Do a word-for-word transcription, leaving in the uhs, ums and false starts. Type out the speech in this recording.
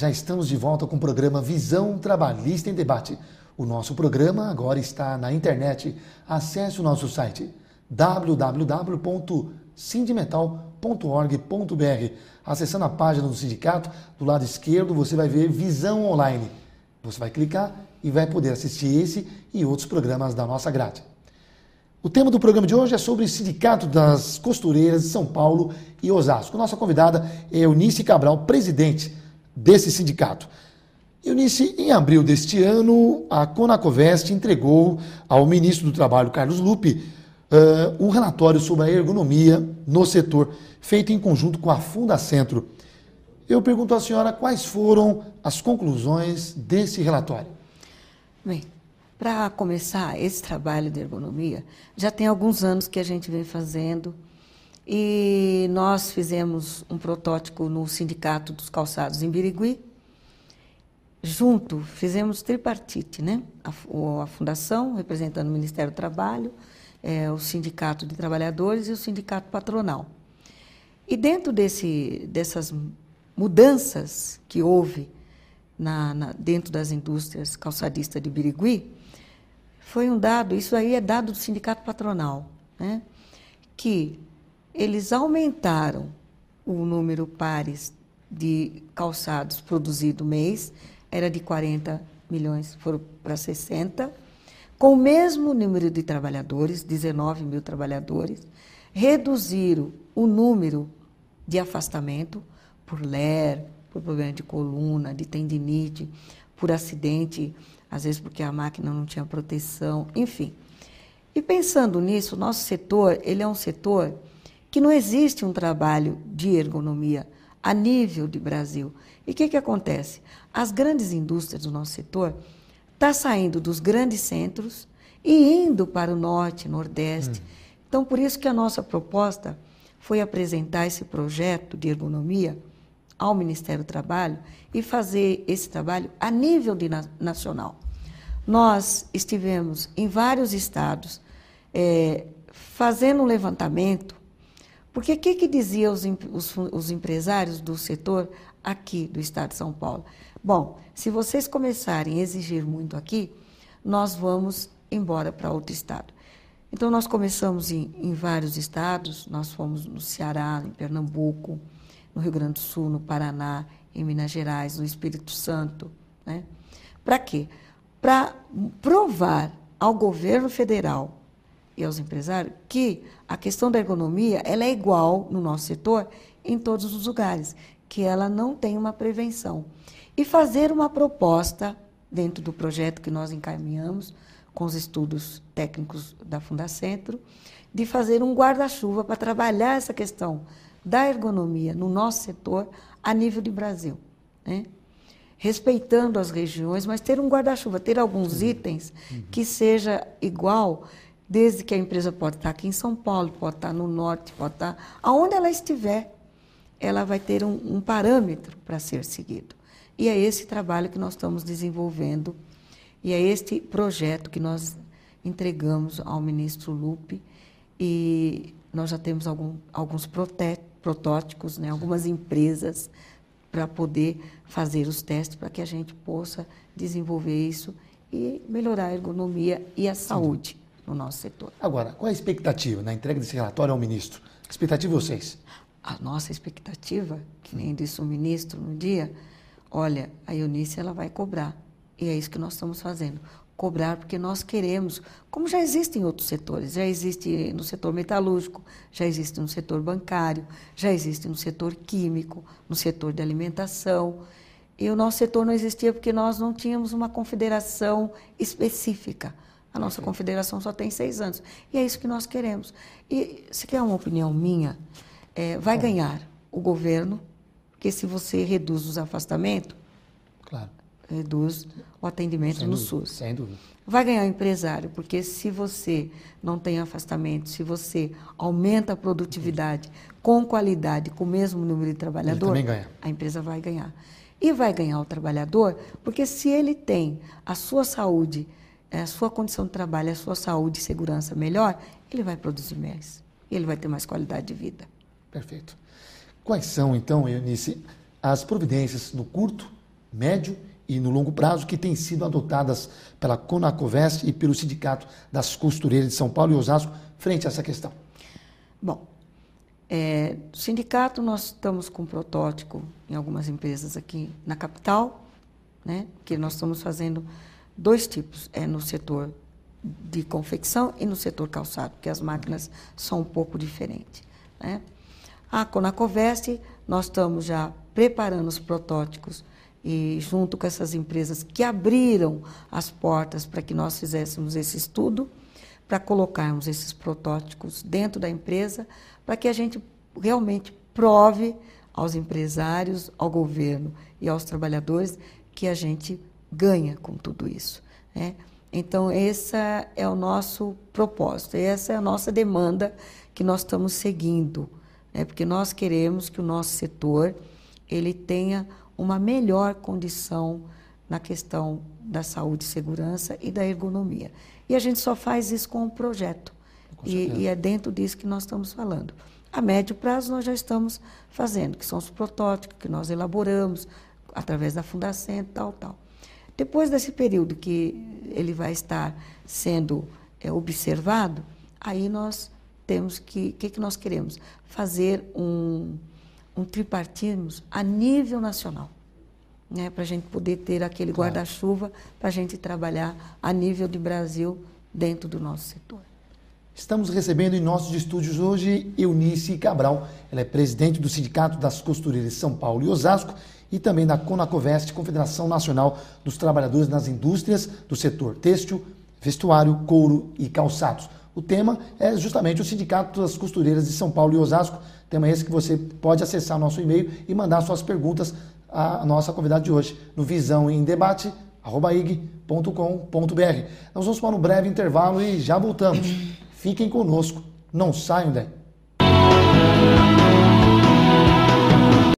Já estamos de volta com o programa Visão Trabalhista em Debate. O nosso programa agora está na internet. Acesse o nosso site w w w ponto sindimetal ponto org ponto br. Acessando a página do sindicato, do lado esquerdo você vai ver Visão Online. Você vai clicar e vai poder assistir esse e outros programas da nossa grade. O tema do programa de hoje é sobre o Sindicato das Costureiras de São Paulo e Osasco. Nossa convidada é Eunice Cabral, presidente desse sindicato. Eunice, em abril deste ano, a CONACCOVEST entregou ao ministro do Trabalho, Carlos Lupi, uh, um relatório sobre a ergonomia no setor, feito em conjunto com a Fundacentro. Eu pergunto à senhora quais foram as conclusões desse relatório. Bem, para começar, esse trabalho de ergonomia já tem alguns anos que a gente vem fazendo e nós fizemos um protótipo no Sindicato dos Calçados em Birigui. Junto, fizemos tripartite, né? A, a Fundação, representando o Ministério do Trabalho, é, o Sindicato de Trabalhadores e o Sindicato Patronal. E dentro desse, dessas mudanças que houve na, na, dentro das indústrias calçadistas de Birigui, foi um dado, isso aí é dado do Sindicato Patronal, né? Que eles aumentaram o número pares de calçados produzido mês, era de quarenta milhões, foram para sessenta, com o mesmo número de trabalhadores, dezenove mil trabalhadores, reduziram o número de afastamento por L E R, por problema de coluna, de tendinite, por acidente, às vezes porque a máquina não tinha proteção, enfim. E pensando nisso, o nosso setor, ele é um setor que não existe um trabalho de ergonomia a nível de Brasil. E o que que acontece? As grandes indústrias do nosso setor estão saindo dos grandes centros e indo para o norte, nordeste. Hum. Então, por isso que a nossa proposta foi apresentar esse projeto de ergonomia ao Ministério do Trabalho e fazer esse trabalho a nível de na- nacional. Nós estivemos em vários estados é, fazendo um levantamento. Porque o que que diziam os, os, os empresários do setor aqui do estado de São Paulo? Bom, se vocês começarem a exigir muito aqui, nós vamos embora para outro estado. Então, nós começamos em, em vários estados, nós fomos no Ceará, em Pernambuco, no Rio Grande do Sul, no Paraná, em Minas Gerais, no Espírito Santo, né? Para quê? Para provar ao governo federal e aos empresários, que a questão da ergonomia ela é igual no nosso setor em todos os lugares, que ela não tem uma prevenção. E fazer uma proposta dentro do projeto que nós encaminhamos, com os estudos técnicos da Fundacentro, de fazer um guarda-chuva para trabalhar essa questão da ergonomia no nosso setor a nível de Brasil, né? Respeitando as regiões, mas ter um guarda-chuva, ter alguns itens que seja igual. Desde que a empresa pode estar aqui em São Paulo, pode estar no norte, pode estar... Aonde ela estiver, ela vai ter um, um parâmetro para ser seguido. E é esse trabalho que nós estamos desenvolvendo e é este projeto que nós entregamos ao ministro Lupi. E nós já temos algum, alguns prote, protótipos, né, algumas empresas para poder fazer os testes para que a gente possa desenvolver isso e melhorar a ergonomia e a saúde no nosso setor. Agora, qual é a expectativa na entrega desse relatório ao ministro? A expectativa de vocês? A nossa expectativa, que nem disse o ministro no dia, olha, a Eunice ela vai cobrar. E é isso que nós estamos fazendo. Cobrar porque nós queremos, como já existe em outros setores, já existe no setor metalúrgico, já existe no setor bancário, já existe no setor químico, no setor de alimentação. E o nosso setor não existia porque nós não tínhamos uma confederação específica. A nossa confederação só tem seis anos. E é isso que nós queremos. E se quer uma opinião minha, é, vai Bom. ganhar o governo, porque se você reduz os afastamentos, claro, reduz o atendimento sem no dúvida, SUS. Sem dúvida. Vai ganhar o empresário, porque se você não tem afastamento, se você aumenta a produtividade Entendi. com qualidade, com o mesmo número de trabalhador, a empresa vai ganhar. E vai ganhar o trabalhador, porque se ele tem a sua saúde, a sua condição de trabalho, a sua saúde e segurança melhor, ele vai produzir mais. Ele vai ter mais qualidade de vida. Perfeito. Quais são, então, Eunice, as providências no curto médio e no longo prazo que têm sido adotadas pela CONACCOVEST e pelo Sindicato das Costureiras de São Paulo e Osasco frente a essa questão? Bom, é, sindicato nós estamos com um protótipo em algumas empresas aqui na capital, né, que nós estamos fazendo dois tipos, é no setor de confecção e no setor calçado, porque as máquinas são um pouco diferentes, né? A CONACCOVEST, nós estamos já preparando os protótipos e junto com essas empresas que abriram as portas para que nós fizéssemos esse estudo, para colocarmos esses protótipos dentro da empresa, para que a gente realmente prove aos empresários, ao governo e aos trabalhadores que a gente ganha com tudo isso, né? Então, esse é o nosso propósito, essa é a nossa demanda que nós estamos seguindo, né? Porque nós queremos que o nosso setor ele tenha uma melhor condição na questão da saúde e segurança e da ergonomia. E a gente só faz isso com um projeto, e, e é dentro disso que nós estamos falando. A médio prazo nós já estamos fazendo, que são os protótipos que nós elaboramos através da Fundacentro, tal, tal. Depois desse período que ele vai estar sendo é, observado, aí nós temos que... O que, que nós queremos? Fazer um, um tripartismo a nível nacional, né, para a gente poder ter aquele claro. guarda-chuva para a gente trabalhar a nível de Brasil dentro do nosso setor. Estamos recebendo em nossos estúdios hoje Eunice Cabral. Ela é presidente do Sindicato das Costureiras de São Paulo e Osasco e também da CONACCOVEST, Confederação Nacional dos Trabalhadores nas Indústrias do Setor Têxtil, Vestuário, Couro e Calçados. O tema é justamente o Sindicato das Costureiras de São Paulo e Osasco, tema esse que você pode acessar o nosso e-mail e mandar suas perguntas à nossa convidada de hoje, no visão em debate arroba i g ponto com ponto b r. Nós vamos para um breve intervalo e já voltamos. Fiquem conosco, não saiam daí.